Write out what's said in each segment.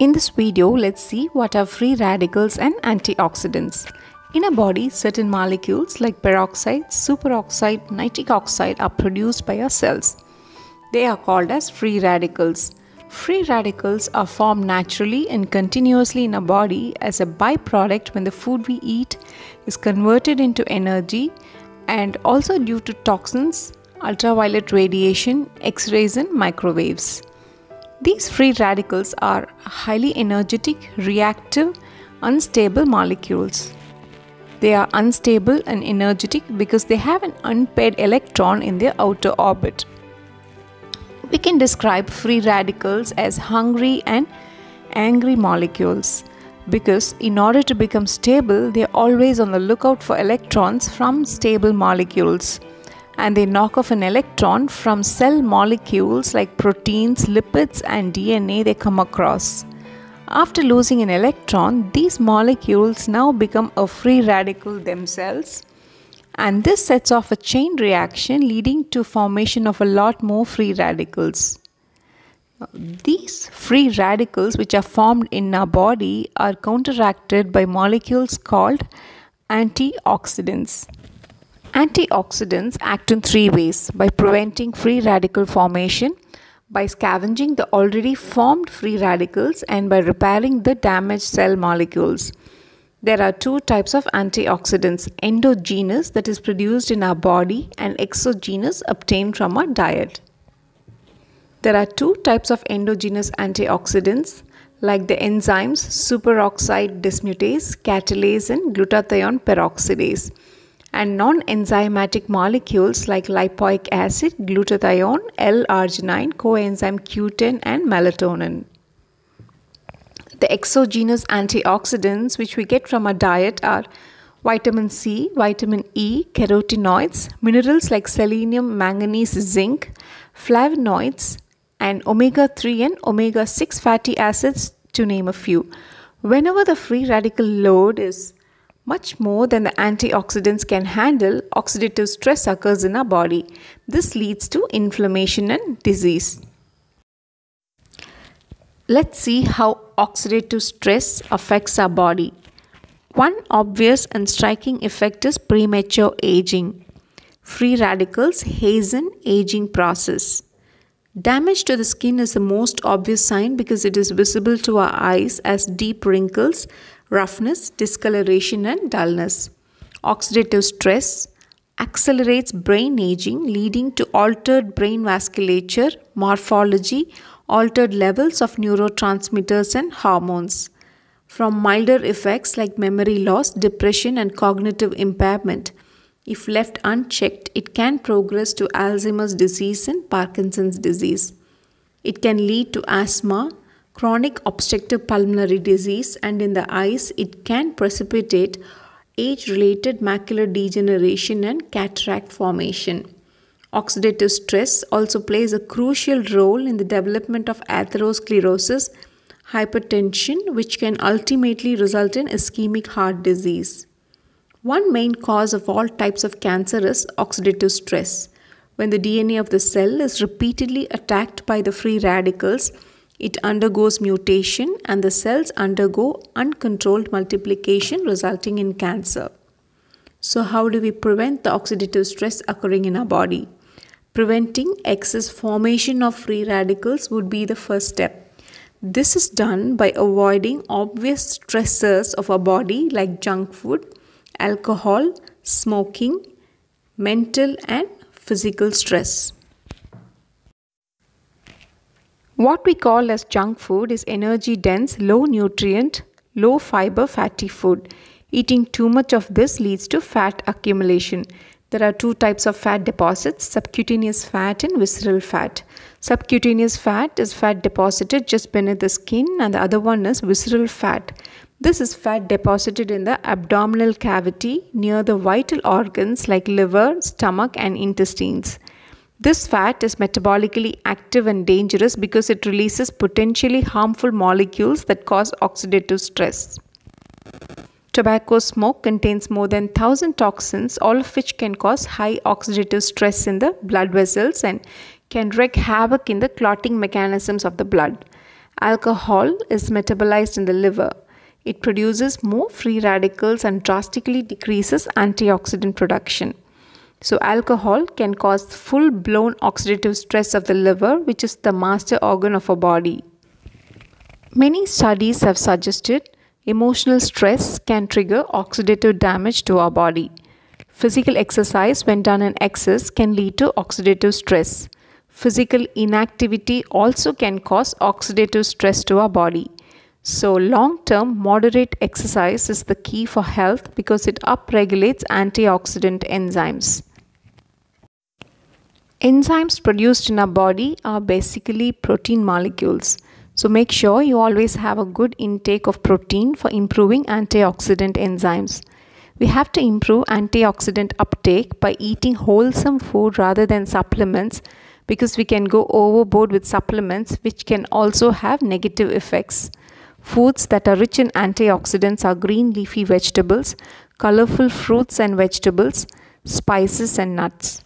In this video, let's see what are free radicals and antioxidants. In our body, certain molecules like peroxide, superoxide, nitric oxide are produced by our cells. They are called as free radicals. Free radicals are formed naturally and continuously in our body as a byproduct when the food we eat is converted into energy and also due to toxins, ultraviolet radiation, X-rays and microwaves. These free radicals are highly energetic, reactive, unstable molecules. They are unstable and energetic because they have an unpaired electron in their outer orbit. We can describe free radicals as hungry and angry molecules because in order to become stable, they are always on the lookout for electrons from stable molecules. And they knock off an electron from cell molecules like proteins, lipids and DNA they come across. After losing an electron, these molecules now become a free radical themselves, and this sets off a chain reaction leading to formation of a lot more free radicals. These free radicals which are formed in our body are counteracted by molecules called antioxidants. Antioxidants act in three ways: by preventing free radical formation, by scavenging the already formed free radicals, and by repairing the damaged cell molecules. There are two types of antioxidants: endogenous, that is produced in our body, and exogenous, obtained from our diet. There are two types of endogenous antioxidants like the enzymes superoxide dismutase, catalase and glutathione peroxidase, and non-enzymatic molecules like lipoic acid, glutathione, L-arginine, coenzyme Q10 and melatonin. The exogenous antioxidants which we get from our diet are vitamin C, vitamin E, carotenoids, minerals like selenium, manganese, zinc, flavonoids and omega-3 and omega-6 fatty acids, to name a few. Whenever the free radical load is much more than the antioxidants can handle, oxidative stress occurs in our body. This leads to inflammation and disease. Let's see how oxidative stress affects our body. One obvious and striking effect is premature aging. Free radicals hasten aging process. Damage to the skin is the most obvious sign because it is visible to our eyes as deep wrinkles, roughness, discoloration and dullness. Oxidative stress accelerates brain aging, leading to altered brain vasculature, morphology, altered levels of neurotransmitters and hormones. From milder effects like memory loss, depression and cognitive impairment, if left unchecked, it can progress to Alzheimer's disease and Parkinson's disease. It can lead to asthma, chronic obstructive pulmonary disease, and in the eyes, it can precipitate age-related macular degeneration and cataract formation. Oxidative stress also plays a crucial role in the development of atherosclerosis, hypertension, which can ultimately result in ischemic heart disease. One main cause of all types of cancer is oxidative stress. When the DNA of the cell is repeatedly attacked by the free radicals, it undergoes mutation and the cells undergo uncontrolled multiplication, resulting in cancer. So how do we prevent the oxidative stress occurring in our body? Preventing excess formation of free radicals would be the first step. This is done by avoiding obvious stressors of our body like junk food, alcohol, smoking, mental and physical stress. What we call as junk food is energy-dense, low-nutrient, low-fiber fatty food. Eating too much of this leads to fat accumulation. There are two types of fat deposits: subcutaneous fat and visceral fat. Subcutaneous fat is fat deposited just beneath the skin, and the other one is visceral fat. This is fat deposited in the abdominal cavity near the vital organs like liver, stomach and intestines. This fat is metabolically active and dangerous because it releases potentially harmful molecules that cause oxidative stress. Tobacco smoke contains more than 1,000 toxins, all of which can cause high oxidative stress in the blood vessels and can wreak havoc in the clotting mechanisms of the blood. Alcohol is metabolized in the liver. It produces more free radicals and drastically decreases antioxidant production. So alcohol can cause full-blown oxidative stress of the liver, which is the master organ of our body. Many studies have suggested emotional stress can trigger oxidative damage to our body. Physical exercise, when done in excess, can lead to oxidative stress. Physical inactivity also can cause oxidative stress to our body. So long-term moderate exercise is the key for health because it upregulates antioxidant enzymes. Enzymes produced in our body are basically protein molecules. So make sure you always have a good intake of protein for improving antioxidant enzymes. We have to improve antioxidant uptake by eating wholesome food rather than supplements, because we can go overboard with supplements which can also have negative effects. Foods that are rich in antioxidants are green leafy vegetables, colorful fruits and vegetables, spices and nuts.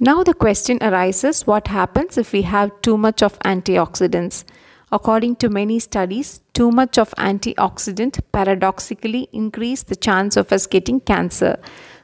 Now the question arises, what happens if we have too much of antioxidants? According to many studies, too much of antioxidant paradoxically increases the chance of us getting cancer.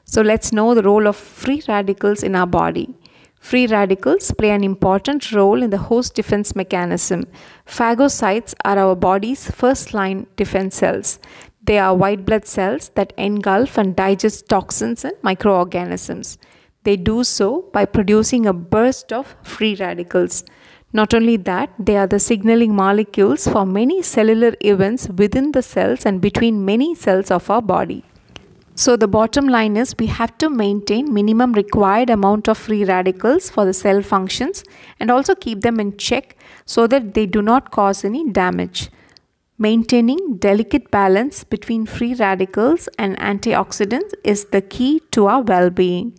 So let's know the role of free radicals in our body. Free radicals play an important role in the host defense mechanism. Phagocytes are our body's first-line defense cells. They are white blood cells that engulf and digest toxins and microorganisms. They do so by producing a burst of free radicals. Not only that, they are the signaling molecules for many cellular events within the cells and between many cells of our body. So the bottom line is we have to maintain minimum required amount of free radicals for the cell functions and also keep them in check so that they do not cause any damage. Maintaining delicate balance between free radicals and antioxidants is the key to our well-being.